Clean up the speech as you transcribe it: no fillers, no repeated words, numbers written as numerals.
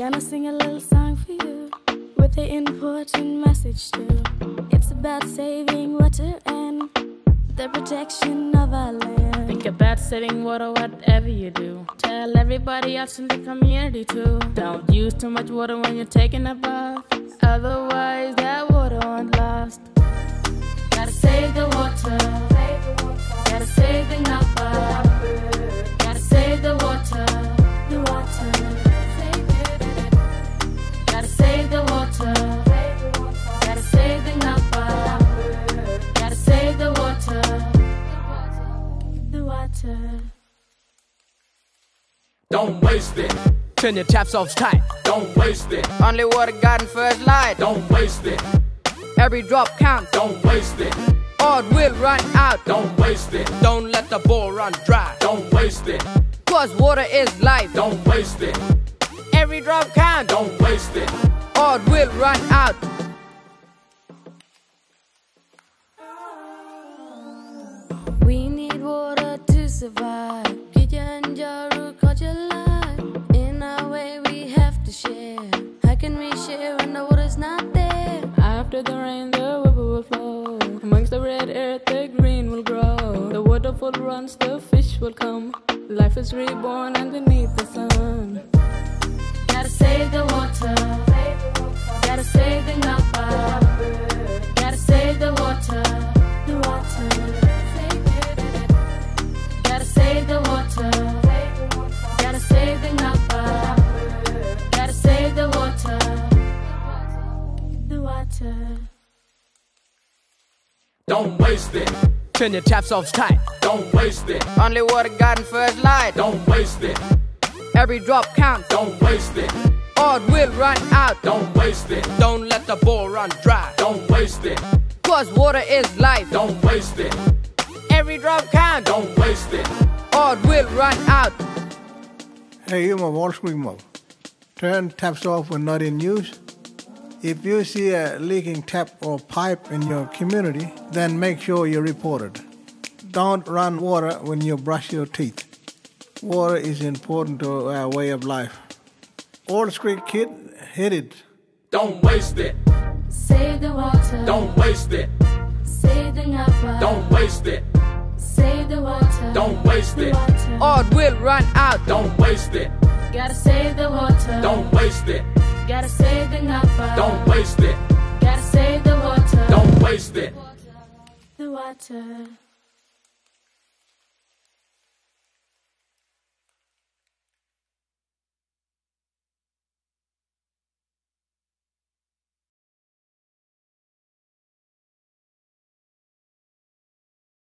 Gonna sing a little song for you with the important message too. It's about saving water and the protection of our land. Think about saving water whatever you do. Tell everybody else in the community too. Don't use too much water when you're taking a bath, otherwise that water won't last. Gotta save the water, gotta save the Napa, gotta save the water, the water. Save the water, gotta save the Napa, gotta save the water, the water. Don't waste it. Turn your taps off tight. Don't waste it. Only water garden for its light. Don't waste it. Every drop counts. Don't waste it. Or it will run out. Don't waste it. Don't let the bowl run dry. Don't waste it. Cause water is life. Don't waste it. Every drop count, don't waste it, or it will run out. We need water to survive. Kijanjaru culture life. In our way we have to share. How can we share when the water's not there? After the rain the river will flow. Amongst the red earth the green will grow. The waterfall runs, the fish will come. Life is reborn underneath the sun. Gotta save the water, gotta save the Napa, gotta save the water, the water. Gotta save the water, gotta save the Napa, gotta save the water, the water. Don't waste it. Turn your taps off tight. Don't waste it. Only water garden for its light. Don't waste it. Every drop counts. Don't waste it. Or it will run out. Don't waste it. Don't let the bowl run dry. Don't waste it. Cause water is life. Don't waste it. Every drop counts. Don't waste it. Or it will run out. Hey, I'm a wall screamer. Turn taps off when not in use. If you see a leaking tap or pipe in your community, then make sure you report it. Don't run water when you brush your teeth. Water is important to our way of life. Old Creek Kid, hit it. Don't waste it. Save the water. Don't waste it. Save the Napa. Don't waste it. Save the water. Don't waste it. Or it will run out. Don't waste it. Gotta save the water. Don't waste it. Gotta save the Napa. Don't waste it. Gotta save the water. Don't waste it. The water.